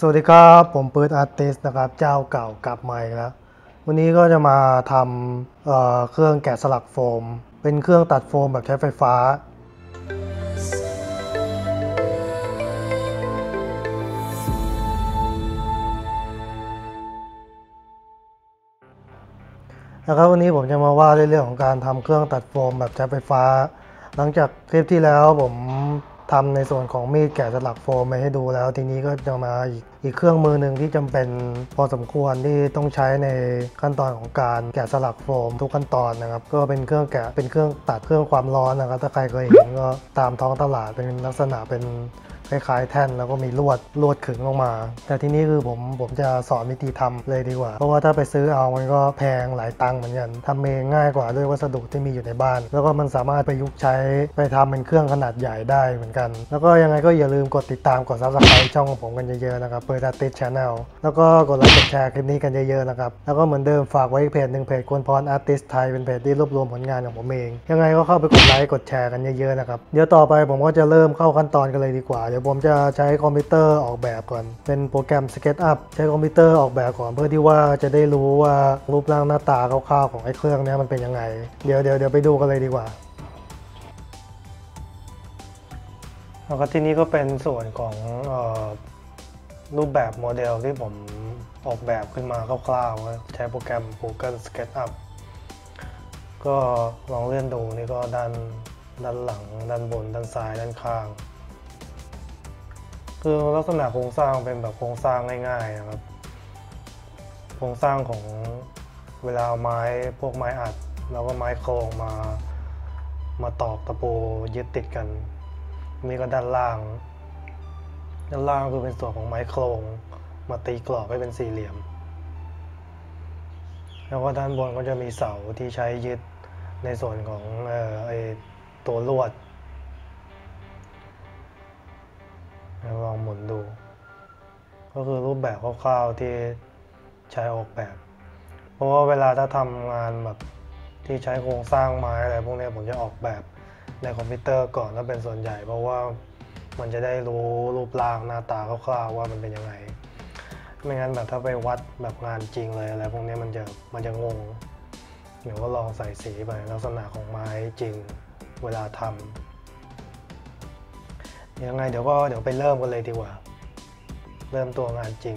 สวัสดีครับผมปื๊ดอาร์ติสต์นะครับเจ้าเก่ากลับมาอีกแล้ววันนี้ก็จะมาทำเครื่องแกะสลักโฟมเป็นเครื่องตัดโฟมแบบใช้ไฟฟ้านะครับวันนี้ผมจะมาว่าเรื่องของการทำเครื่องตัดโฟมแบบใช้ไฟฟ้าหลังจากคลิปที่แล้วผมทำในส่วนของมีดแกะสลักโฟมมาให้ดูแล้วทีนี้ก็จะมาอีกเครื่องมือหนึ่งที่จำเป็นพอสมควรที่ต้องใช้ในขั้นตอนของการแกะสลักโฟมทุกขั้นตอนนะครับก็เป็นเครื่องแกะเป็นเครื่องตัดเครื่องความร้อนนะครับถ้าใครเคยเห็นก็ตามท้องตลาดเป็นลักษณะเป็นคล้ายๆแท่นแล้วก็มีลวดขึงออกมาแต่ที่นี่คือผมจะสอนวิธีทำเลยดีกว่าเพราะว่าถ้าไปซื้อเอามันก็แพงหลายตังค์เหมือนกันทำเองง่ายกว่าด้วยวัสดุที่มีอยู่ในบ้านแล้วก็มันสามารถประยุกต์ใช้ไปทำเป็นเครื่องขนาดใหญ่ได้เหมือนกันแล้วก็ยังไงก็อย่าลืมกดติดตามกด Subscribe ช่องของผมกันเยอะๆนะครับเปิด Artist Channel แล้วก็กดไลค์กดแชร์คลิปนี้กันเยอะๆนะครับแล้วก็เหมือนเดิมฝากไว้เพจหนึ่งเพจควรพร Artist ไทยเป็นเพจที่รวบรวมผลงานของผมเองยังไงก็เข้าไปกดไลค์กดแชร์กันเยอะๆนะครับเดี๋ยวต่อไปผมก็จะเริ่มเข้าขั้นตอนกันเลยดีกว่าผมจะใช้คอมพิวเตอร์ออกแบบก่อนเป็นโปรแกรม SketchUp ใช้คอมพิวเตอร์ออกแบบก่อนเพื่อที่ว่าจะได้รู้ว่ารูปร่างหน้าตาคร่าวๆของไอ้เครื่องนี้มันเป็นยังไงเดี๋ยวไปดูกันเลยดีกว่าแล้วก็ที่นี้ก็เป็นส่วนของรูปแบบโมเดลที่ผมออกแบบขึ้นมาคร่าวๆใช้โปรแกรม Google SketchUp ก็ลองเลื่อนดูนี่ก็ด้านหลังด้านบนด้านซ้ายด้านข้างคือลักษณะโครงสร้างเป็นแบบโครงสร้างง่ายๆนะครับโครงสร้างของเวลาเอาไม้พวกไม้อัดแล้วก็ไม้โครงมาตอกตะปูยึดติดกันนี่ก็ด้านล่างคือเป็นส่วนของไม้โครงมาตีกรอบให้เป็นสี่เหลี่ยมแล้วก็ด้านบนก็จะมีเสาที่ใช้ยึดในส่วนของตัวลวดลองหมุนดูก็คือรูปแบบคร่าวๆที่ใช้ออกแบบเพราะว่าเวลาถ้าทำงานแบบที่ใช้โครงสร้างไม้อะไรพวกนี้ผมจะออกแบบในคอมพิวเตอร์ก่อนถ้าเป็นส่วนใหญ่เพราะว่ามันจะได้รู้รูปร่างหน้าตาคร่าวๆว่ามันเป็นยังไงไม่งั้นแบบถ้าไปวัดแบบงานจริงเลยอะไรพวกนี้มันจะงงเดี๋ยวก็ลองใส่สีไปลักษณะของไม้จริงเวลาทำยังไงเดี๋ยวไปเริ่มกันเลยดีกว่าเริ่มตัวงานจริง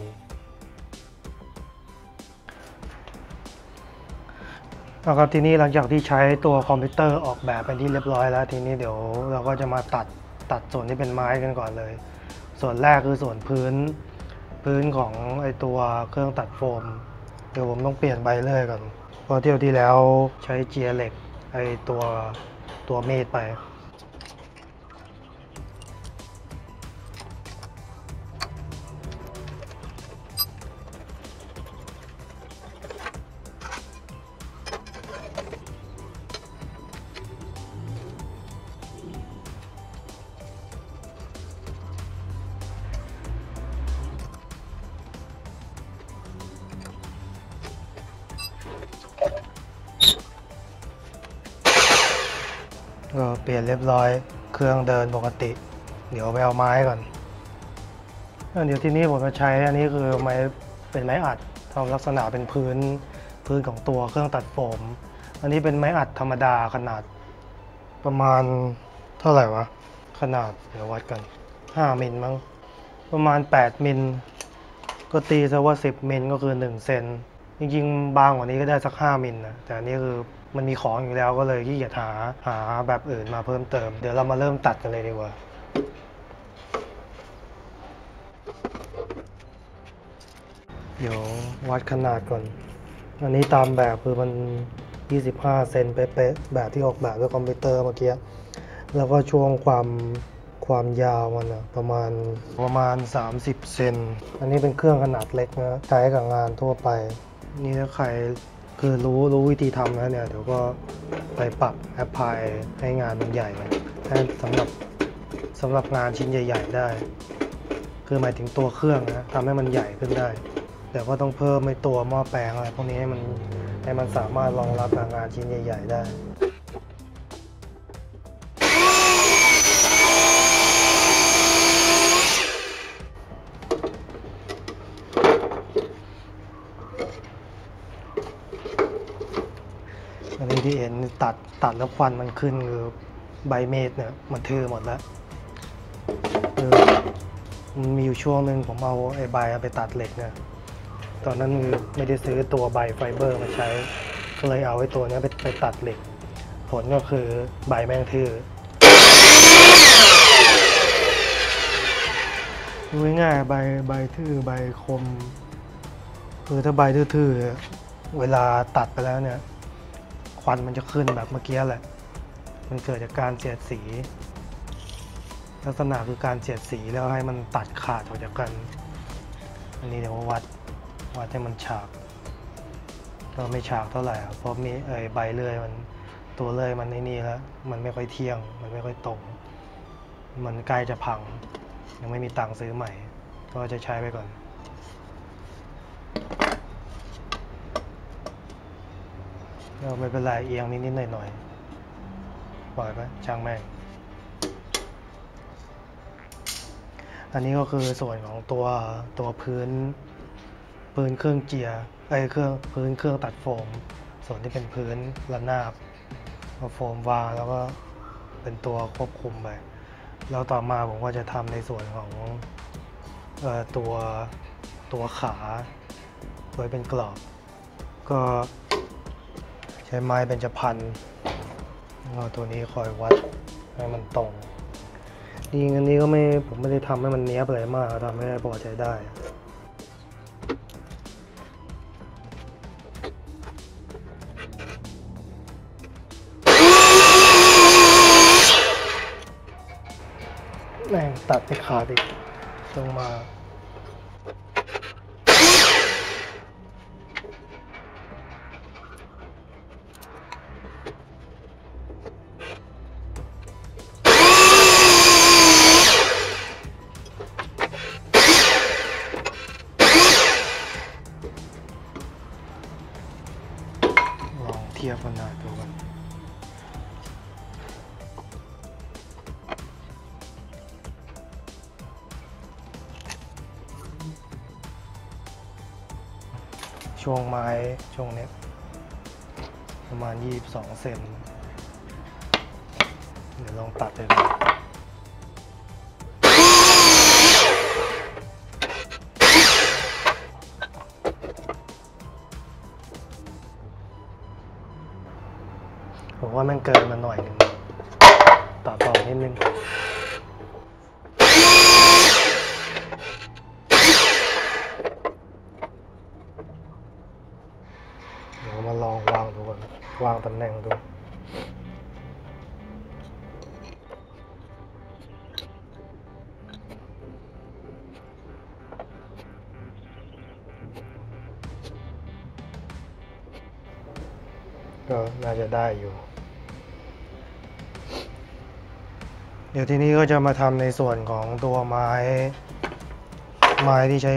นะครับทีนี้หลังจากที่ใช้ตัวคอมพิวเตอร์ออกแบบเป็นที่เรียบร้อยแล้วทีนี้เดี๋ยวเราก็จะมาตัดส่วนที่เป็นไม้กันก่อนเลยส่วนแรกคือส่วนพื้นของไอตัวเครื่องตัดโฟมเดี๋ยวผมต้องเปลี่ยนใบเลื่อยก่อนเพราะเที่ยวที่แล้วใช้เจียเหล็กไอตัวมีดไปก็เปลี่ยนเรียบร้อยเครื่องเดินปกติเดี๋ยวไปเอาไม้ก่อนเดี๋ยวที่นี่ผมจะใช้อันนี้คือไม้เป็นไม้อัดทำลักษณะเป็นพื้นของตัวเครื่องตัดโฟมอันนี้เป็นไม้อัดธรรมดาขนาดประมาณเท่าไหร่วะขนาดเดี๋ยววัดกัน5มิลมั้งประมาณ8มิลก็ตีซะว่า10มิลก็คือ1เซนจริงๆบางกว่านี้ก็ได้สัก5มิลนะแต่อันนี้คือมันมีของอยู่แล้วก็เลยขี้เกียจหาแบบอื่นมาเพิ่มเติมเดี๋ยวเรามาเริ่มตัดกันเลยดีกว่าเดี๋ยววัดขนาดก่อนอันนี้ตามแบบคือมัน25เซนเป๊ะๆแบบที่ออกแบบด้วยคอมพิวเตอร์เมื่อกี้แล้วก็ช่วงความยาวมันประมาณ30เซนอันนี้เป็นเครื่องขนาดเล็กนะใช้กับงานทั่วไปนี่ถ้าใครคือรู้วิธีทำแล้วเนี่ยเดี๋ยวก็ไปปรับแอปพลายให้งานมันใหญ่ให้สำหรับงานชิ้นใหญ่ๆได้คือหมายถึงตัวเครื่องนะทำให้มันใหญ่ขึ้นได้แต่ก็ต้องเพิ่มในตัวหม้อแปลงอะไรพวกนี้ให้มันสามารถรองรับงานชิ้นใหญ่ๆได้ ที่เห็นตัดแล้วควันมันขึ้นคือใบเมดเนี่ยมันทื่อหมดแล้วมันมีอยู่ช่วงหนึ่งผมเอาไอ้ใบไปตัดเหล็กเนี่ยตอนนั้นไม่ได้ซื้อตัวใบไฟเบอร์มาใช้ก็เลยเอาไอ้ตัวนี้ไปตัดเหล็กผลก็คือใบแมงทื่อดูง่ายใบทื่อใบคมคือถ้าใบทื่อเวลาตัดไปแล้วเนี่ยควันมันจะขึ้นแบบเมื่อกี้แหละมันเกิดจากการเสียดสีลักษณะคือการเสียดสีแล้วให้มันตัดขาดออกจากกันอันนี้เดี๋ยววัดให้มันฉากก็ไม่ฉากเท่าไหร่เพราะมีใบเลื่อยมันตัวเลื่อยมันในนี่แล้วมันไม่ค่อยเที่ยงมันไม่ค่อยตรงมันใกล้จะพังยังไม่มีตังค์ซื้อใหม่ก็จะใช้ไปก่อนเราไม่เป็นไรเอียงนิดๆหน่อยๆปล่อยไปช่างแม่งอันนี้ก็คือส่วนของตัวพื้นเครื่องเจียร์เครื่องพื้นเครื่องตัดโฟมส่วนที่เป็นพื้นระนาบเอาโฟมวางแล้วก็เป็นตัวควบคุมไปแล้วต่อมาผมก็จะทำในส่วนของตัวขาโดยเป็นกรอบก็ใช้ไม้เบญจพรรณเอาตัวนี้คอยวัดให้มันตรงจริงอันนี้ก็ผมไม่ได้ทำให้มันเนี้ยบอะไรมากทำให้พอใจได้แม่งตัดไปขาดอีกลงมาเทียบกันหน่อยดูกันช่วงไม้ช่วงนี้ประมาณ22 เซนเดี๋ยวลองตัดเลยผมว่ามันเกินมาหน่อยนึงตัดต่อนิดนึงเดี๋ยวมาลองวางดูก่อนวางตำแหน่งดูก็น่าจะได้อยู่เดี๋ยวทีนี้ก็จะมาทำในส่วนของตัวไม้ที่ใช้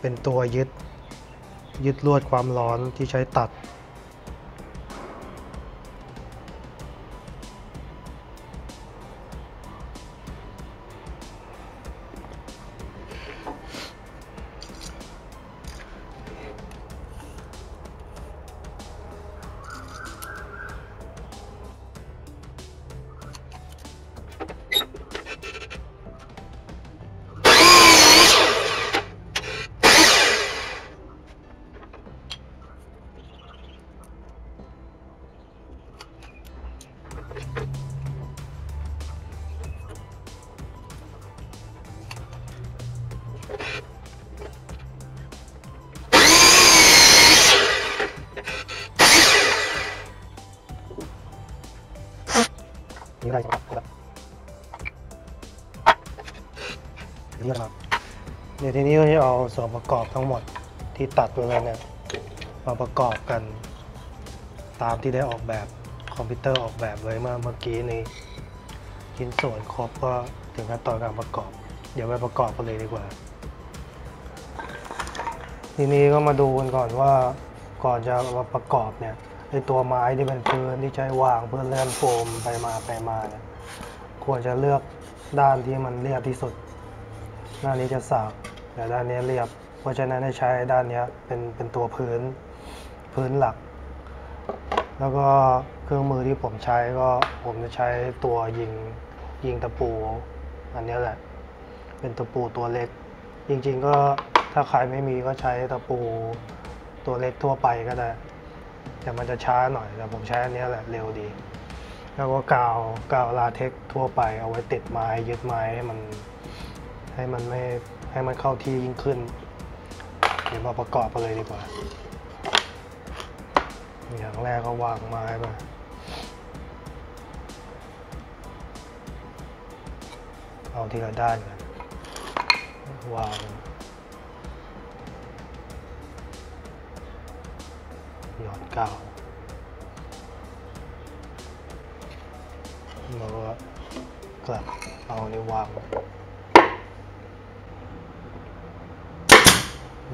เป็นตัวยึดลวดความร้อนที่ใช้ตัดนี่ได้ครับนี่นะครับเดี๋ยวทีนี้ก็จะเอาส่วนประกอบทั้งหมดที่ตัดไปแล้วเนี่ยมาประกอบกันตามที่ได้ออกแบบคอมพิวเตอร์ออกแบบไว้เมื่อกี้นี้ชิ้นส่วนครบก็ถึงขั้นตอนการประกอบเดี๋ยวไปประกอบกันเลยดีกว่าทีนี้ก็มาดูกันก่อนว่าก่อนจะมาประกอบเนี่ยไอ้ตัวไม้ที่เป็นพื้นที่ใช้วางเพื่อเลื่อนโฟมไปมาเนี่ยควรจะเลือกด้านที่มันเรียบที่สุดด้านนี้จะสากแต่ด้านนี้เรียบเพราะฉะนั้นให้ใช้ด้านนี้เป็นตัวพื้นหลัก แล้วก็เครื่องมือที่ผมใช้ก็ผมจะใช้ตัวยิงตะปูอันนี้แหละเป็นตะปูตัวเล็กจริงๆก็ถ้าใครไม่มีก็ใช้ตะปูตัวเล็กทั่วไปก็ได้แต่มันจะช้าหน่อยแต่ผมใช้อันนี้แหละเร็วดีแล้วก็กาวลาเท็กซ์ทั่วไปเอาไว้ติดไม้ยึดไม้ให้มันไม่ให้มันเข้าที่ยิ่งขึ้นเดี๋ยวมาประกอบกันเลยดีกว่าอย่างแรกก็วางไม้มาเอาทีละด้านกันวางหยอดกาวแล้วก็กลับเอานี่วาง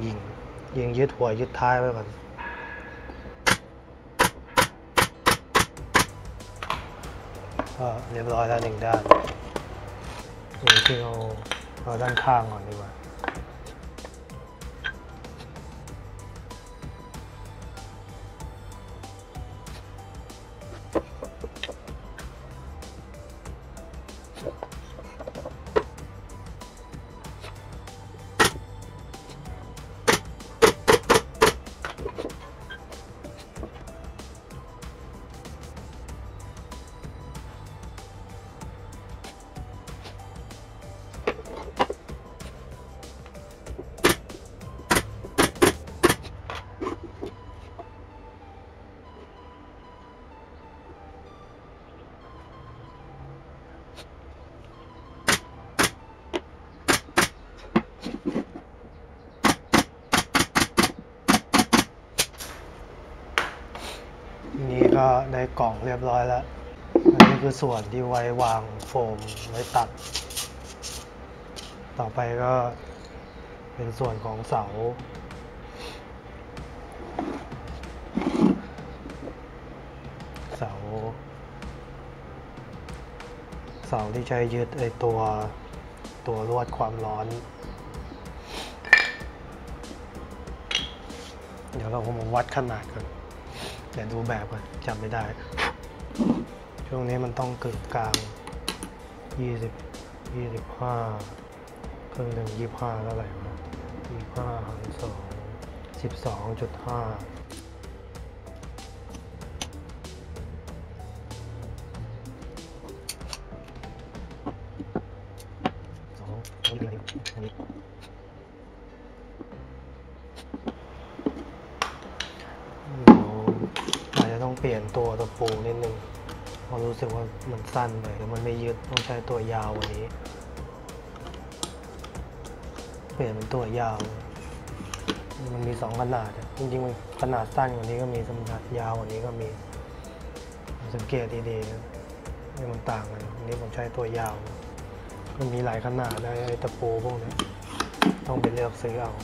ยิงยึดหัวยึดท้ายไว้ก่อนก็เรียบร้อยแล้วหนึ่งด้านนี่ที่เราด้านข้างก่อนดีกว่านี่ก็ได้กล่องเรียบร้อยแล้วอันนี้คือส่วนที่ไว้วางโฟมไว้ตัดต่อไปก็เป็นส่วนของเสาที่ใช้ยึดไอตัวลวดความร้อนเดี๋ยวเราคงมาวัดขนาดกันเดี๋ยวดูแบบก่อนจำไม่ได้ช่วงนี้มันต้องเกิดกลาง20 25ครึ่งหนึ่ง25เท่าไหร่นะ25 2 12.5เปลี่ยนตัวตะปูนิดนึงเพราะรู้สึกว่ามันสั้นไปแล้วมันไม่ยึดต้องใช้ตัวยาววันนี้เปลี่ยนเป็นตัวยาวมันมี2ขนาดจริงๆมันขนาดสั้นกว่านี้ก็มีขนาดยาวกว่านี้ก็มีสังเกตดีๆนี่มันต่างกันอันนี้ผมใช้ตัวยาวมันมีหลายขนาดเลยตะปูพวกนี้ต้องไปเลือกซื้อเอา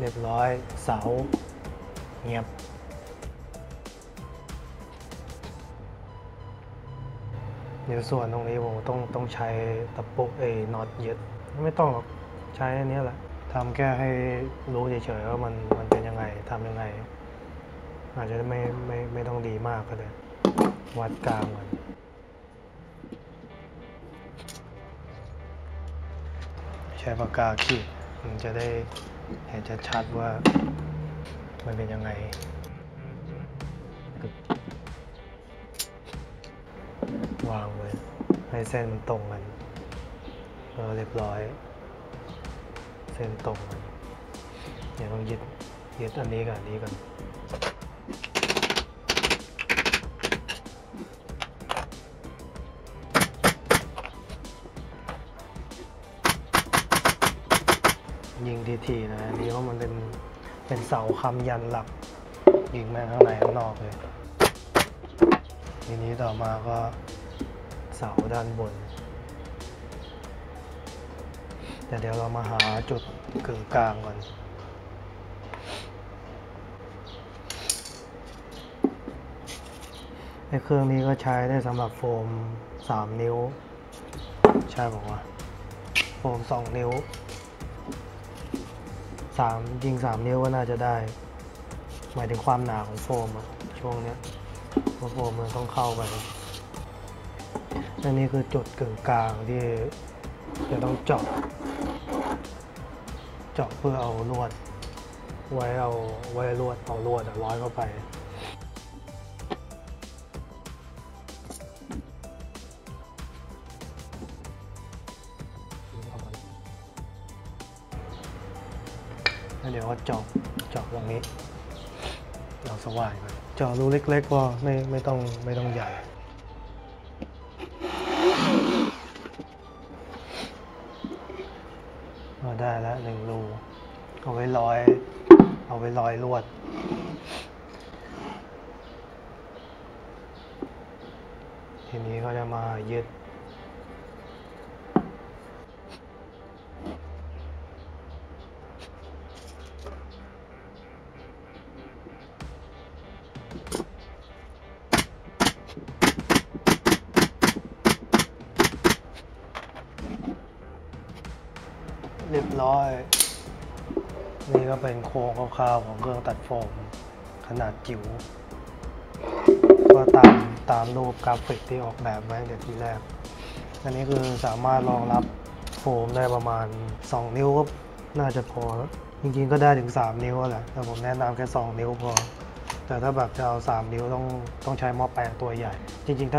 เรียบร้อยเสาเงียบเดี๋ยวส่วนตรงนี้ผมต้องใช้ตะปูน็อตยึดไม่ต้องหรอกใช้อันนี้แหละทำแค่ให้รู้เฉยๆว่ามันเป็นยังไงทำยังไงอาจจะไม่ต้องดีมากก็ได้วัดกลางมันใช้ปากกาขีดมันจะได้เห็นชัดๆว่ามันเป็นยังไงวางไว้ให้เส้นมันตรงกันเรียบร้อยเส้นตรงกันเดี๋ยวต้องยึดอันนี้กับอันนี้กันยิงทีๆนะนี่เพราะมันเป็นเสาค้ำยันหลักยิงแม่งข้างในข้างนอกเลยทีนี้ต่อมาก็เสาด้านบนแต่เดี๋ยวเรามาหาจุดกึ่งกลางก่อนในเครื่องนี้ก็ใช้ได้สำหรับโฟม3 นิ้วใช่ป่าววะ โอ้2นิ้ว3ยิง3นิ้วก็น่าจะได้หมายถึงความหนาของโฟมอะช่วงเนี้ยโฟมมันต้องเข้าไปอันนี้คือจุดกึ่งกลางที่จะต้องเจาะเพื่อเอาลวดไว้เอาลวดร้อยเข้าไปแล้วเดี๋ยวก็เจาะตรงนี้เราสว่างไปเจาะรูเล็กๆก็ไม่ต้องใหญ่ก็ได้แล้วหนึ่งรูเอาไว้ร้อยลวดทีนี้ก็จะมายึดเรียบร้อยนี่ก็เป็นโครงคร่าวๆของเครื่องตัดโฟมขนาดจิ๋วก็ตามรูปกราฟิกที่ออกแบบไว้เดี๋ยวทีแรกอันนี้คือสามารถรองรับโฟมได้ประมาณ2นิ้วก็น่าจะพอจริงๆก็ได้ถึง3นิ้วแหละแต่ผมแนะนำแค่2นิ้วพอแต่ถ้าแบบจะเอา3นิ้วต้องใช้หม้อแปลงตัวใหญ่จริงๆ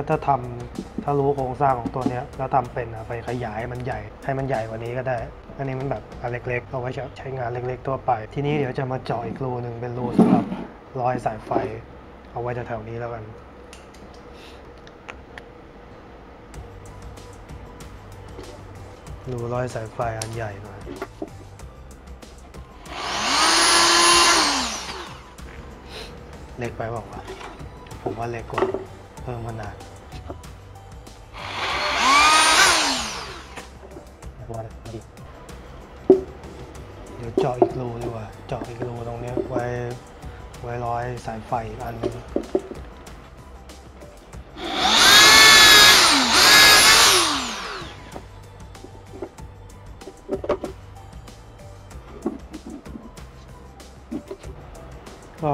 ถ้ารู้โครงสร้างของตัวนี้แล้วทำเป็นไปขยายมันใหญ่ให้มันใหญ่กว่านี้ก็ได้อันนี้มันแบบอันเล็กๆเอาไว้ใช้งานเล็กๆตัวไปทีนี้เดี๋ยวจะมาเจาะอีกรูหนึ่งเป็นรูสำหรับร้อยสายไฟเอาไว้แถวๆนี้แล้วกันรูร้อยสายไฟอันใหญ่หน่อยเล็กไปบอกว่าผมว่าเล็กกว่าเพิ่มขนาดเดี๋ยวเจาะอีกรูดีกว่าเจาะอีกรูตรงนี้ไว้ร้อยสายไฟอีกอันนึงก็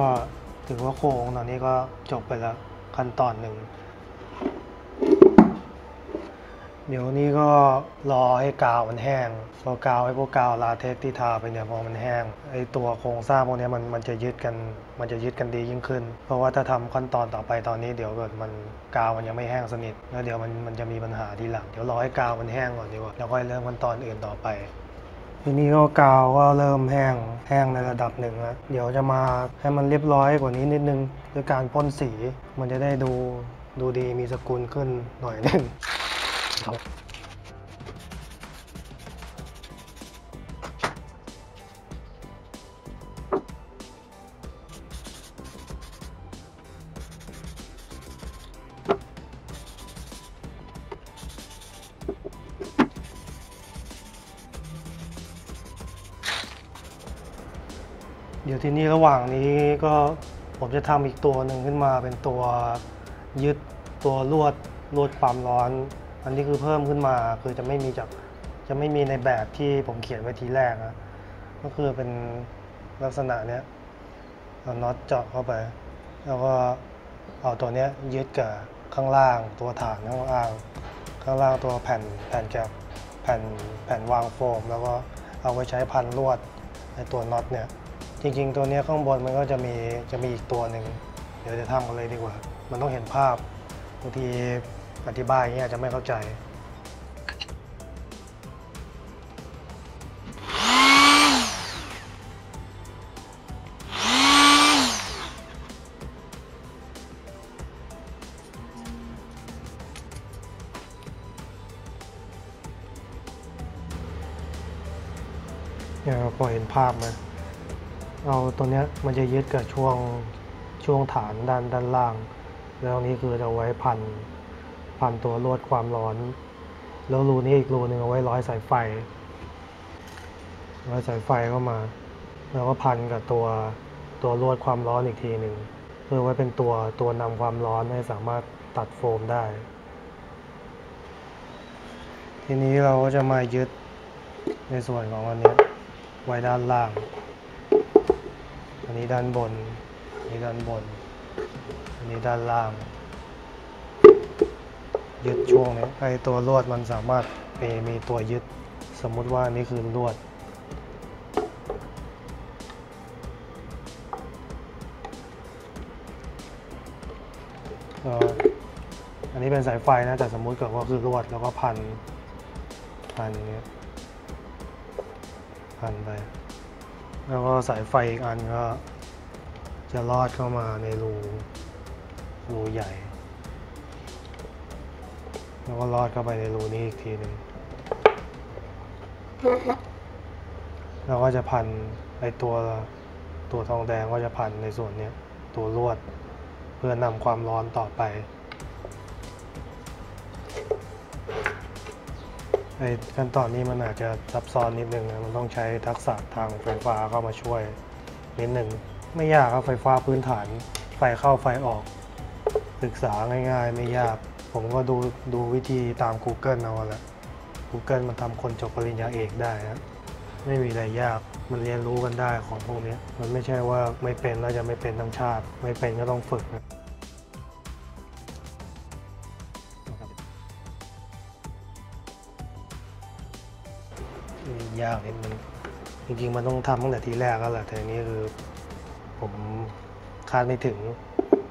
ถือว่าโครงตอนนี้ก็จบไปแล้วขั้นตอนหนึ่งเดี๋ยวนี้ก็รอให้กาวมันแห้งพอกาวไอ้พวกกาวลาเท็กซ์ที่ทาไปเนี่ยพอมันแห้งไอ้ตัวโครงสร้างพวกนี้มันจะยึดกันดียิ่งขึ้นเพราะว่าถ้าทำขั้นตอนต่อไปตอนนี้เดี๋ยวเกิดมันกาวมันยังไม่แห้งสนิทแล้วเดี๋ยวมันจะมีปัญหาทีหลังเดี๋ยวรอให้กาวมันแห้งก่อนดีกว่าแล้วค่อยเริ่มขั้นตอนอื่นต่อไปทีนี้ก็กาวก็เริ่มแห้งในระดับหนึ่งแล้วเดี๋ยวจะมาให้มันเรียบร้อยกว่านี้นิดนึงด้วยการพ่นสีมันจะได้ดูดีมีสกุลขึ้นหน่อยนึงเดี๋ยวทีนี้ระหว่างนี้ก็ผมจะทำอีกตัวหนึ่งขึ้นมาเป็นตัวยึดตัวลวดความร้อนอันนี้คือเพิ่มขึ้นมาคือจะไม่มีในแบบที่ผมเขียนไว้ทีแรกนะก็คือเป็นลักษณะเนี้ยเอาน็อตเจาะเข้าไปแล้วก็เอาตัวเนี้ยยึดกับข้างล่างตัวฐานข้างล่างตัวแผ่นแกะแผ่นวางโฟมแล้วก็เอาไว้ใช้พันลวดในตัวน็อตเนี้ยจริงๆตัวเนี้ยข้างบนมันก็จะมีอีกตัวหนึ่งเดี๋ยวจะทำกันเลยดีกว่ามันต้องเห็นภาพบางทีอธิบายอย่างนี้อาจจะไม่เข้าใจเนี่ยพอเห็นภาพไหมเอาตัวเนี้ยมันจะยึดกับช่วงฐานด้านล่างแล้วนี้คือเอาไว้พันตัวลวดความร้อนแล้วรูนี้อีกรูนึงเอาไว้ร้อยสายไฟร้อยสายไฟเข้ามาแล้วก็พันกับตัวลวดความร้อนอีกทีหนึ่งเพื่อไว้เป็นตัวนำความร้อนให้สามารถตัดโฟมได้ทีนี้เราก็จะมายึด ในส่วนของอันนี้ไว้ด้านล่างอันนี้ด้านบนอันนี้ด้านบนอันนี้ด้านล่างยึดช่วงนี้ไอตัวลวดมันสามารถมีตัวยึดสมมุติว่าอันนี้คือลวดอันนี้เป็นสายไฟนะแต่สมมุติเกิดว่าคือลวดแล้วก็พันอย่างเงี้ยพันไปแล้วก็สายไฟอีกอันก็จะลอดเข้ามาในรูใหญ่แล้วก็ลอดเข้าไปในรูนี้อีกทีหนึ่งแล้วก็จะพันไอตัวทองแดงก็จะพันในส่วนนี้ตัวลวดเพื่อนำความร้อนต่อไปไอ้ขั้นตอนนี้มันอาจจะซับซ้อนนิดนึงนะมันต้องใช้ทักษะทางไฟฟ้าเข้ามาช่วยนิดนึงไม่ยากครับไฟฟ้าพื้นฐานไฟเข้าไฟออกศึกษาง่ายๆไม่ยากผมก็ดูวิธีตาม Google เอาละ Google มันทำคนจบปริญญาเอกได้นะไม่มีอะไรยากมันเรียนรู้กันได้ของพวกนี้มันไม่ใช่ว่าไม่เป็นแล้วจะไม่เป็นทั้งชาติไม่เป็นก็ต้องฝึกนะยากนิดนึงจริงๆมันต้องทำตั้งแต่ทีแรกแล้วแหละแต่นี้คือผมคาดไม่ถึง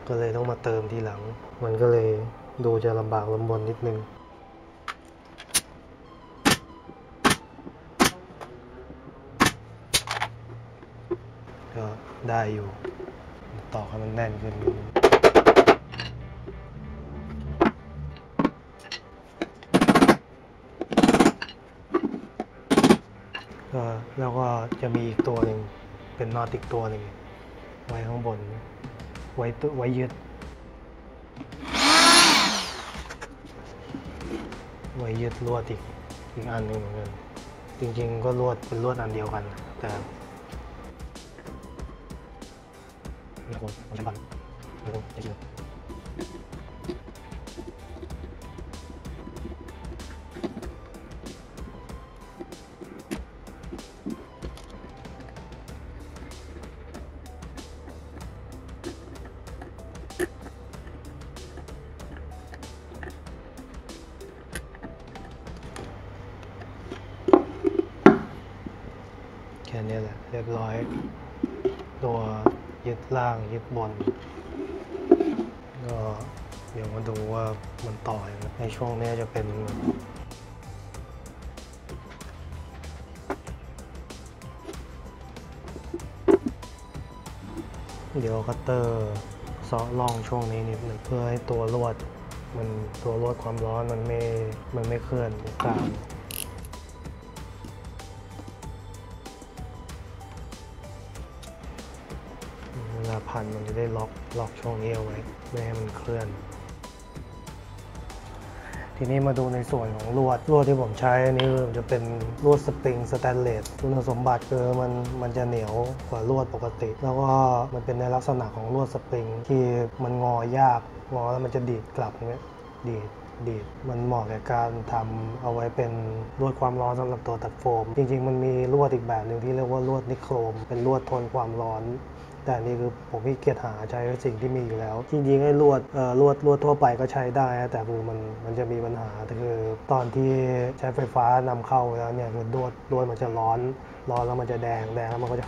ก็เลยต้องมาเติมทีหลังมันก็เลยดูจะลำบากลำบนนิดนึงก็ได้อยู่ต่อให้มันแน่นขึ้นแล้วก็จะมีอีกตัวหนึ่งเป็นน็อตอีกตัวหนึ่งไว้ข้างบนไว้ยึดลวดอีกอันหนึ่งเหมือนกันจริงๆก็ลวดเป็นลวดอันเดียวกันแต่ไม่ควรใช้บันไม่ควรใช้เชือกแค่นี้แหละเรียบร้อยตัวยึดล่างยึดบนก็เดี๋ยวมาดูว่ามันต่อในช่วงนี้จะเป็นเดี๋ยวคัตเตอร์เซาะร่องช่วงนี้นิดหนึ่งเพื่อให้ตัวลวดความร้อนมันไม่เคลื่อนตามมันจะได้ล็อกช่วงนี้เอาไว้ไม่ให้มันเคลื่อนทีนี้มาดูในส่วนของลวดที่ผมใช้อันนี้จะเป็นลวดสปริงสแตนเลสคุณสมบัติคือมันจะเหนียวกว่าลวดปกติแล้วก็มันเป็นในลักษณะของลวดสปริงที่มันงอยากงอแล้วมันจะดีดกลับเนี้ยดีดมันเหมาะกับการทำเอาไว้เป็นลวดความร้อนสำหรับตัวตัดโฟมจริงๆมันมีลวดอีกแบบหนึ่งที่เรียกว่าลวดนิโครมเป็นลวดทนความร้อนแต่นี่คือผมขี้เกียจหาใช้สิ่งที่มีอยู่แล้วจริงๆไอ้ลวดทั่วไปก็ใช้ได้แต่คือมันจะมีปัญหาคือตอนที่ใช้ไฟฟ้านำเข้าแล้วเนี่ยคือลวดมันจะร้อนแล้วมันจะแดงแล้วมันก็จ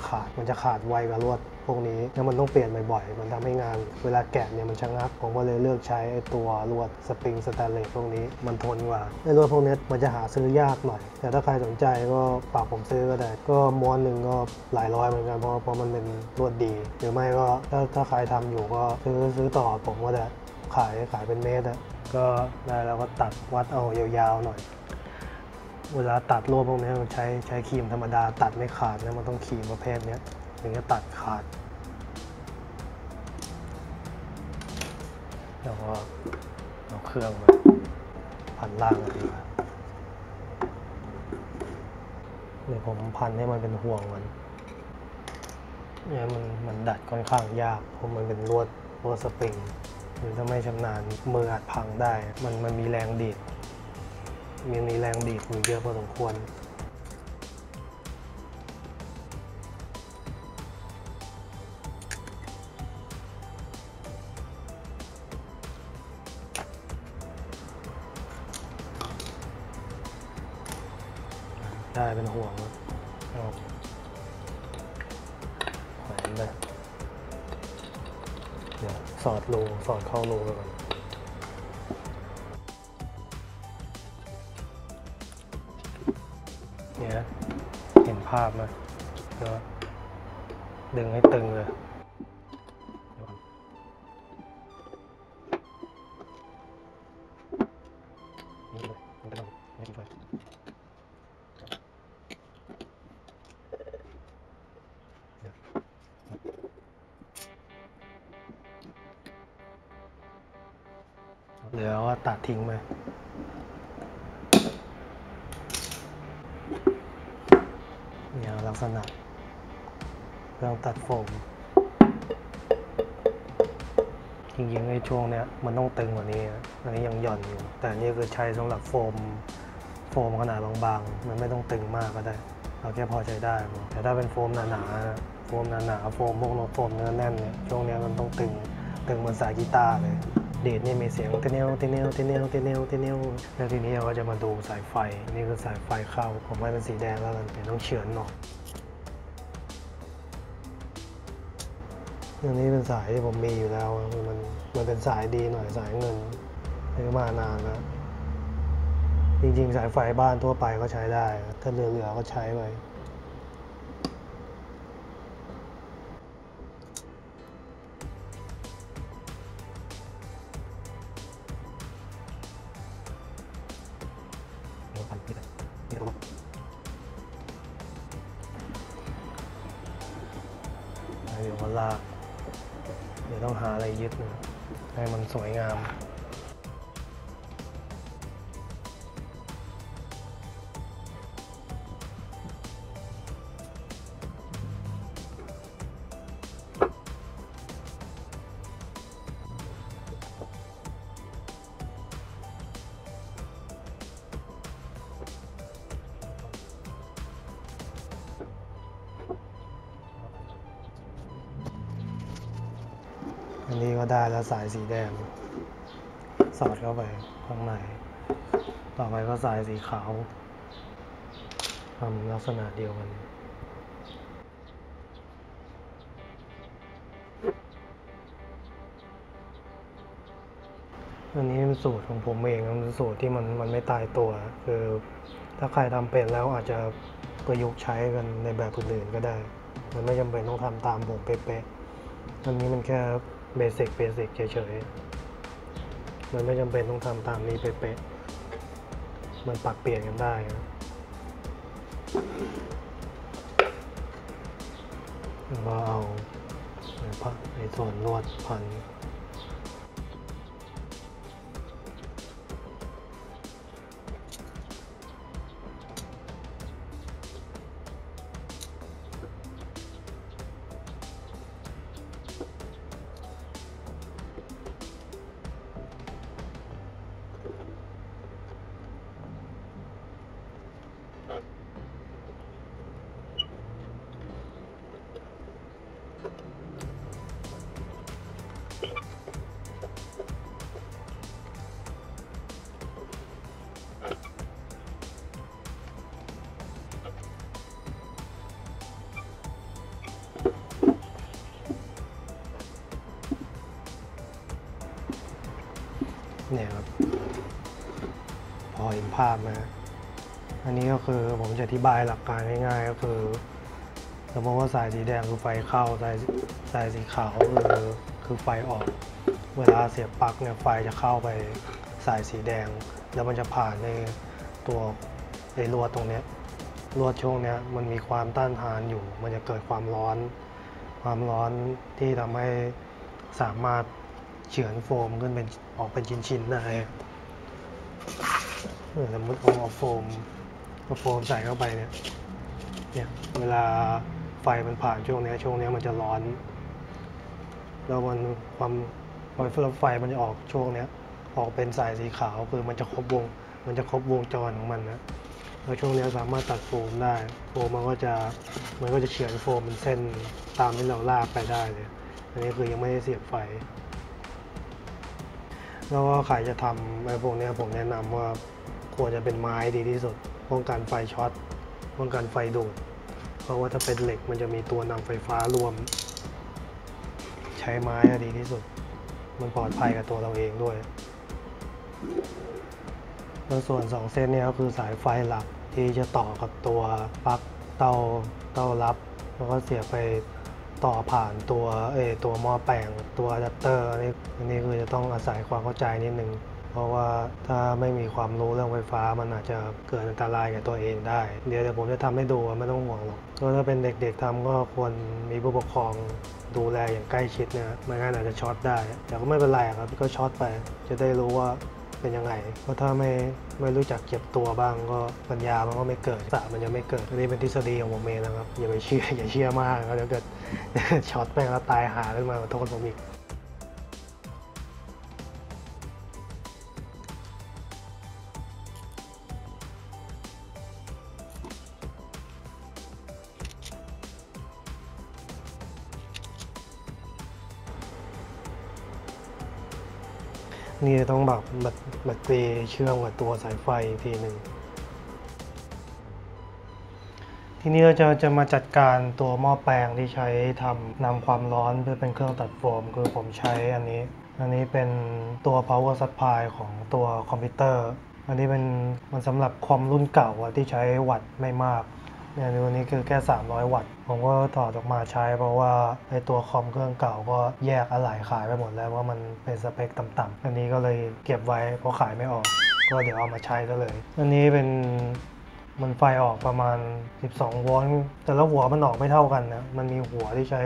ะขาดไวกว่าลวดพวกนี้แล้วมันต้องเปลี่ยนบ่อยๆมันทำให้งานเวลาแกะเนี่ยมันชะงักผมก็เลยเลือกใช้ไอ้ตัวลวดสปริงสแตนเลสพวกนี้มันทนกว่าไอ้ลวดพวกนี้มันจะหาซื้อยากหน่อยแต่ถ้าใครสนใจก็ฝากผมซื้อก็ได้ก็ม้วนหนึ่งก็หลายร้อยเหมือนกันเพราะมันเป็นลวดดีหรือไม่ก็ถ้าใครทำอยู่ก็ซื้อต่อผมก็ได้ขายเป็นเมตรก็ได้แล้วก็ตัดวัดเอายาวๆหน่อยเวลาตัดลวดพวกนี้มันใช้ครีมธรรมดาตัดไม่ขาดนะมันต้องครีมประเภทนี้ถึงจะตัดขาดแล้วก็เอาเครื่องมาพันล่างกันดีกว่าเดี๋ยวผมพันให้มันเป็นห่วงมันเนี่ยมันดัดค่อนข้างยากเพราะมันเป็นลวดสปริงหรือถ้าไม่ชำนาญมืออาจพังได้มันมีแรงดีดอยู่เยอะพอสมควร ใช่เป็นห่วงแหวนไปเดี๋ยวสอดรูสอดเข้ารูไปก่อนเนี่ยเห็นภาพไหมแล้วดึงให้ตึงเลยเดี๋ยวก็ตัดทิ้งไปเนี่ยลักษณะเครื่องตัดโฟมจริงๆในช่วงเนี้ยมันต้องตึงกว่านี้อันนี้ยังหย่อนอยู่แต่นี่คือใช้สำหรับโฟมขนาดบางๆมันไม่ต้องตึงมากก็ได้เราแค่พอใช้ได้แต่ถ้าเป็นโฟมหนาๆโฟมพวกโฟมเนื้อแน่นเนี่ยช่วงเนี้ยมันต้องตึงเหมือนสายกีตาร์เลยเดทนี่มีเสียงเตเนลแล้วทีนี้เราก็จะมาดูสายไฟนี่คือสายไฟเข้าผมให้เป็นสีแดงแล้วกันต้องเฉือนหน่อยอันนี้เป็นสายที่ผมมีอยู่แล้วมันเป็นสายดีหน่อยสายเงินซื้อมานานแล้วจริงๆสายไฟบ้านทั่วไปก็ใช้ได้ถ้าเหลือๆก็ใช้ไปเดี๋ยวก็ลากเดี๋ยวต้องหาอะไรยึดนะให้มันสวยงามอันนี้ก็ได้แล้วสายสีแดงสอดเข้าไปข้างในต่อไปก็สายสีขาวทำลักษณะเดียวกันอันนี้เป็นสูตรของผมเองเป็นสูตรที่มันไม่ตายตัวคือถ้าใครทำเป็นแล้วอาจจะประยุกต์ใช้กันในแบบอื่นก็ได้มันไม่จำเป็นต้องทำตามผมเป๊ะๆอันนี้มันแค่เบสิกเฉยๆมันไม่จำเป็นต้องทำตามนี้เป๊ะๆมันปรับเปลี่ยนกันได้นะเราเอาไอ้ส่วนลวดพันเนี่ยครับพอเห็นภาพนะอันนี้ก็คือผมจะอธิบายหลักการง่ายๆก็คือสมมติว่าสายสีแดงคือไฟเข้าสายสีขาวคือไฟออกเวลาเสียบปลั๊กเนี่ยไฟจะเข้าไปสายสีแดงแล้วมันจะผ่านในตัวไอ้ลวดตรงเนี้ยลวดช่วงเนี้ยมันมีความต้านทานอยู่มันจะเกิดความร้อนที่ทำให้สามารถเฉือนโฟมขึ้นเป็นออกเป็นชิ้นๆได้สมมติผมเอาโฟมใส่เข้าไปเนี่ยเวลาไฟมันผ่านช่วงนี้มันจะร้อนแล้วมันไฟมันจะออกช่วงนี้ออกเป็นสายสีขาวคือมันจะครบวงจรของมันนะแล้วช่วงนี้สามารถตัดโฟมได้โฟมมันก็จะเฉือนโฟมเป็นเส้นตามที่เราลากไปได้เลยอันนี้คือยังไม่ได้เสียบไฟแล้วก็ใครจะทำไอ้พวกนี้ผมแนะนำว่าควรจะเป็นไม้ดีที่สุดป้องกันไฟช็อต ป้องกันไฟดูดเพราะว่าถ้าเป็นเหล็กมันจะมีตัวนำไฟฟ้ารวมใช้ไม้ดีที่สุดมันปลอดภัยกับตัวเราเองด้วยแล้วส่วน2เส้นนี้ก็คือสายไฟหลักที่จะต่อกับตัวปลั๊กเตารับแล้วก็เสียบไปต่อผ่านตัวหม้อแปลงตัวอะแดปเตอร์อันนี้คือจะต้องอาศัยความเข้าใจนิดนึงเพราะว่าถ้าไม่มีความรู้เรื่องไฟฟ้ามันอาจจะเกิดอันตรายกับตัวเองได้เดี๋ยวผมจะทำให้ดูไม่ต้องห่วงหรอกก็ถ้าเป็นเด็กๆทำก็ควรมีผู้ปกครองดูแลอย่างใกล้ชิดนะไม่งั้นอาจจะช็อตได้แต่ก็ไม่เป็นไรครับก็ช็อตไปจะได้รู้ว่าเป็นยังไงเพราะถ้าไม่รู้จักเก็บตัวบ้างก็ปัญญามันก็ไม่เกิดสะมันจะไม่เกิดอันนี้เป็นทฤษฎีของผมเองนะครับอย่าไปเชื่อมากแล้วเดี๋ยวเกิดช็อตไปแล้วตายหาขึ้นมาโทษผมอีกนี่ต้องแบบบัดเตะเชื่อมกับตัวสายไฟทีหนึ่งทีนี้เราจะมาจัดการตัวหม้อแปลงที่ใช้นำความร้อนเพื่อเป็นเครื่องตัดโฟมคือผมใช้อันนี้เป็นตัว power supply ของตัวคอมพิวเตอร์อันนี้เป็นมันสำหรับคอมรุ่นเก่าที่ใช้วัตต์ไม่มากเนี่ยตัวนี้คือแค่300วัตต์ผมก็ถอดออกมาใช้เพราะว่าในตัวคอมเครื่องเก่าก็แยกอะไหล่ขายไปหมดแล้วว่ามันเป็นสเปคต่ำๆอันนี้ก็เลยเก็บไว้เพราะขายไม่ออกก็เดี๋ยวเอามาใช้ก็เลยอันนี้เป็นมันไฟออกประมาณ12โวลต์แต่ละหัวมันออกไม่เท่ากันนะมันมีหัวที่ใช้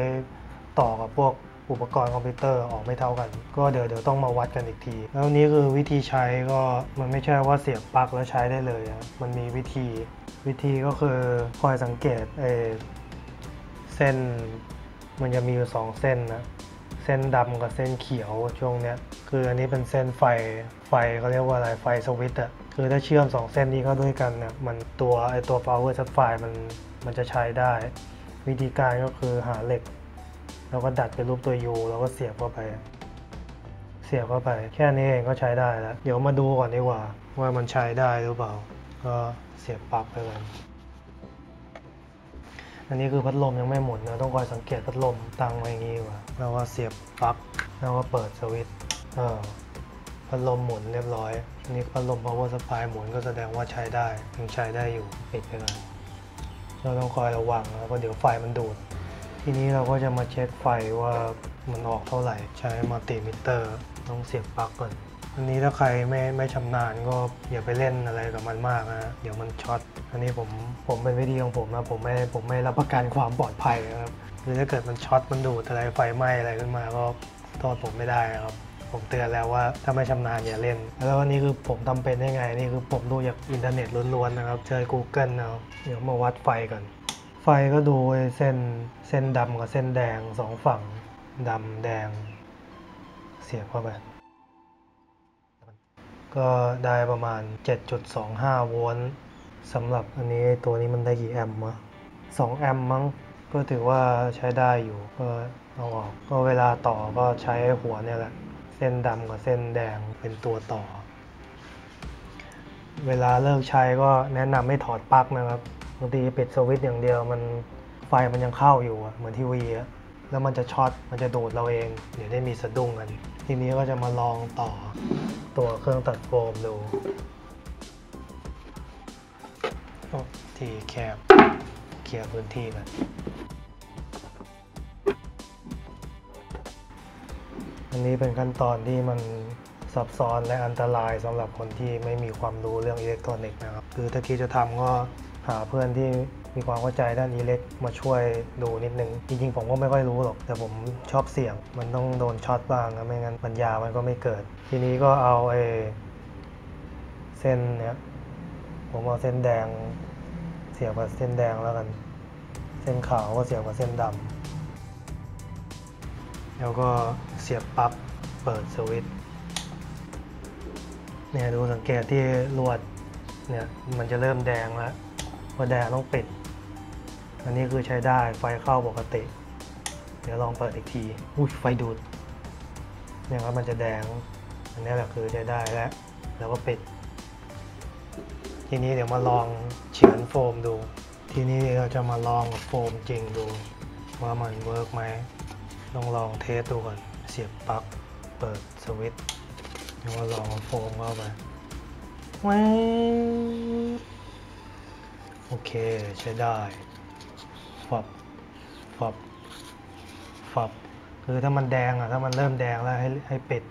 ต่อกับพวกอุปกรณ์คอมพิวเตอร์ออกไม่เท่ากันก็เดี๋ยวต้องมาวัดกันอีกทีแล้วนี้คือวิธีใช้ก็มันไม่ใช่ว่าเสียบปลั๊กแล้วใช้ได้เลยนะมันมีวิธีก็คือคอยสังเกตเส้นมันจะมีอยู่2เส้นนะเส้นดำกับเส้นเขียวช่วงเนี้ยคืออันนี้เป็นเส้นไฟเขาเรียกว่าอะไรไฟสวิตช์อะคือถ้าเชื่อม2เส้นนี้เข้าด้วยกันเนี่ยมันตัว power supply มันจะใช้ได้วิธีการก็คือหาเหล็กแล้วก็ดัดเป็นรูปตัว U แล้วก็เสียบเข้าไปแค่นี้เองก็ใช้ได้แล้วเดี๋ยวมาดูก่อนดีกว่ามันใช้ได้หรือเปล่าก็เสียบปลั๊กไปเลยอันนี้คือพัดลมยังไม่หมุนนะต้องคอยสังเกตพัดลมตั้งไว้อย่างนี้ว่ะแล้วก็เสียบปลั๊กแล้วก็เปิดสวิตช์พัดลมหมุนเรียบร้อยอันนี้พัดลม power supply หมุนก็แสดงว่าใช้ได้ยังใช้ได้อยู่ปิดไปเลยเราต้องคอยระวังแล้วก็เดี๋ยวไฟมันดูดทีนี้เราก็จะมาเช็คไฟว่ามันออกเท่าไหร่ใช้มัลติมิเตอร์ต้องเสียบปลั๊กก่อนอันนี้ถ้าใครไม่ชำนาญก็อย่าไปเล่นอะไรกับมันมากนะเดี๋ยวมันช็อตอันนี้ผมเป็นวิธีของผมนะผมไม่รับประกันความปลอดภัยนะครับคือถ้าเกิดมันช็อตมันดูดอะไรไฟไหม้อะไรขึ้นมาก็โทษผมไม่ได้ครับผมเตือนแล้วว่าถ้าไม่ชำนาญอย่าเล่นแล้วอันนี้คือผมทำเป็นได้ไงนี่คือผมดูจากอินเทอร์เน็ตล้วนๆนะครับเจอ Google เอาเดี๋ยวมาวัดไฟกันไฟก็ดูเส้นดำกับเส้นแดง2ฝั่งดำแดงเสียบเข้าไปก็ได้ประมาณ 7.25 โวลต์สำหรับอันนี้ตัวนี้มันได้กี่แอมป์วะ2แอมป์มั้งก็ถือว่าใช้ได้อยู่ก็เอาออกก็เวลาต่อก็ใช้หัวเนี่ยแหละเส้นดำกับเส้นแดงเป็นตัวต่อเวลาเลิกใช้ก็แนะนำให้ถอดปลั๊กนะครับบางทีปิดสวิตช์อย่างเดียวมันไฟมันยังเข้าอยู่เหมือนทีวีแล้วมันจะช็อตมันจะดูดเราเองเดี๋ยวได้มีสะดุ้งกันทีนี้ก็จะมาลองต่อตัวเครื่องตัดโฟมดูทีแคบเคลียร์พื้นที่กันอันนี้เป็นขั้นตอนที่มันซับซ้อนและอันตรายสำหรับคนที่ไม่มีความรู้เรื่องอิเล็กทรอนิกส์นะครับคือถ้าคิดจะทำก็หาเพื่อนที่มีความเข้าใจด้านอิเล็กมาช่วยดูนิดนึงจริงๆผมก็ไม่ค่อยรู้หรอกแต่ผมชอบเสี่ยงมันต้องโดนช็อตบ้างนะไม่งั้นปัญญามันก็ไม่เกิดทีนี้ก็เอาเส้นเนี้ยผมเอาเส้นแดงเสียบกับเส้นแดงแล้วกันเส้นขาวก็เสียบกับเส้นดำแล้วก็เสียบปลั๊กเปิดสวิตช์เนี่ยดูสังเกตที่ลวดเนี่ยมันจะเริ่มแดงแล้วพอแดงต้องปิดอันนี้คือใช้ได้ไฟเข้าปกติเดี๋ยวลองเปิดอีกทีอุ้ยไฟดูดเนี่ยครับมันจะแดงอันนี้แหละคือใช้ได้แล้วก็ปิดทีนี้เดี๋ยวมาลองเฉือนโฟมดู ทีนี้เราจะมาลองกับโฟมจริงดูว่ามันเวิร์กไหมลองเทสดูก่อนเสียบปลั๊กเปิดสวิตช์แล้วก็ลองกับโฟมเข้าไปโอเคใช้ได้ฟับคือถ้ามันแดงอ่ะถ้ามันเริ่มแดงแล้วให้ปิด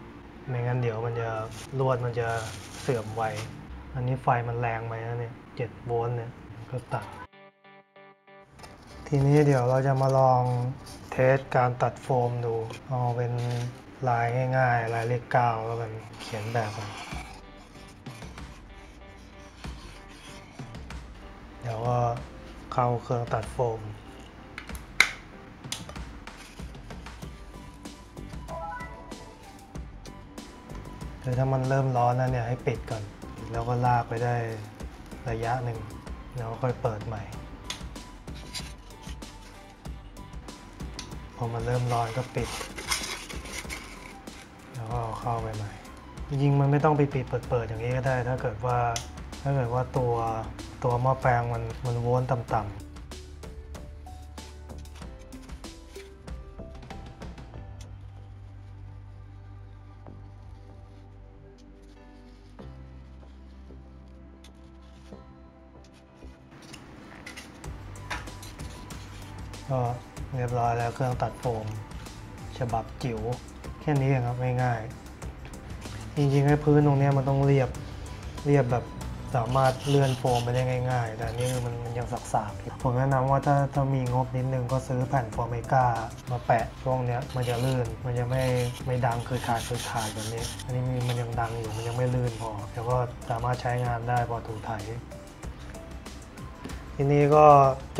ไม่งั้นเดี๋ยวมันจะลวดมันจะเสื่อมไวอันนี้ไฟมันแรงไหมนะเนี่ย7 โวลต์เนี่ยก็ตัดทีนี้เดี๋ยวเราจะมาลองเทสการตัดโฟมดูเอาเป็นลายง่ายๆลายเลข9แล้วกันเขียนแบบมันเดี๋ยวก็เข้าเครื่องตัดโฟมคือถ้ามันเริ่มร้อนแล้วเนี่ยให้ปิดก่อนแล้วก็ลากไปได้ระยะหนึ่งแล้วค่อยเปิดใหม่พอมันเริ่มร้อนก็ปิดแล้วก็เอาเข้าไปใหม่จริงๆมันไม่ต้องไปปิดเปิดอย่างนี้ก็ได้ถ้าเกิดว่าตัวหม้อแปลงมันโวลต์ต่ำๆก็เรียบร้อยแล้วเครื่องตัดโฟมฉบับจิ๋วแค่นี้เองครับง่ายๆจริงๆให้พื้นตรงนี้มันต้องเรียบแบบสามารถเลื่อนโฟมไปได้ง่ายๆแต่นี่มันยังสักๆผมแนะนำว่าถ้ามีงบนิดนึงก็ซื้อแผ่นฟอร์เมก้ามาแปะช่วงนี้มันจะลื่นมันจะไม่ดังคือขาดแบบนี้อันนี้มันยังดังอยู่มันยังไม่ลื่นพอแล้วก็สามารถใช้งานได้พอถูไถทีนี้ก็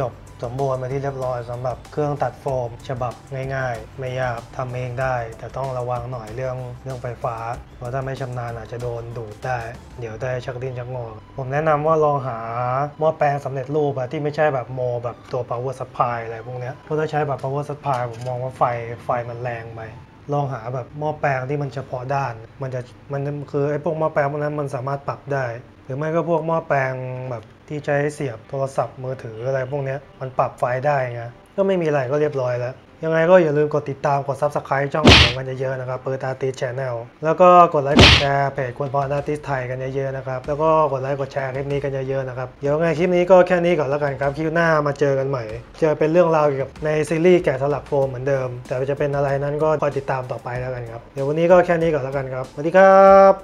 จบสมบูรณ์มาที่เรียบร้อยสำหรับเครื่องตัดโฟมฉบับง่ายๆไม่ยากทำเองได้แต่ต้องระวังหน่อยเรื่องไฟฟ้าเพราะถ้าไม่ชำนาญอาจจะโดนดูดได้เดี๋ยวได้ชักดิ้นชักงอผมแนะนำว่าลองหาหม้อแปลงสำเร็จรูปที่ไม่ใช่แบบโมแบบตัว power supply อะไรพวกนี้เพราะถ้าใช้แบบ power supply ผมมองว่าไฟมันแรงไปลองหาแบบหม้อแปลงที่มันเฉพาะด้านมันคือไอ้พวกหม้อแปลงพวกนั้นมันสามารถปรับได้หรือไม่ก็พวกหม้อแปลงแบบที่ใช้เสียบโทรศัพท์มือถืออะไรพวกนี้มันปรับไฟได้ไงก็ไม่มีอะไรก็เรียบร้อยแล้วยังไงก็อย่าลืมกดติดตามกด Subscribe ช่องของกันเยอะๆนะครับเปิดอาร์ติส Channel แล้วก็กดไลค์กดแชร์เพจคนพออาร์ติสไทยกันเยอะๆนะครับแล้วก็กดไลค์กดแชร์คลิปนี้กันเยอะๆนะครับเดี๋ยวไงคลิปนี้ก็แค่นี้ก่อนแล้วกันครับคลิปหน้ามาเจอกันใหม่จะเป็นเรื่องราวเกี่ยวกับในซีรีส์แกะสลักโฟมเหมือนเดิมแต่จะเป็นอะไรนั้นก็คอยติดตามต่อไปแล้วกันครับเดี๋ยววันนี้ก็แค่นี้ก่อนแล้วกันครับสวัสดีครับ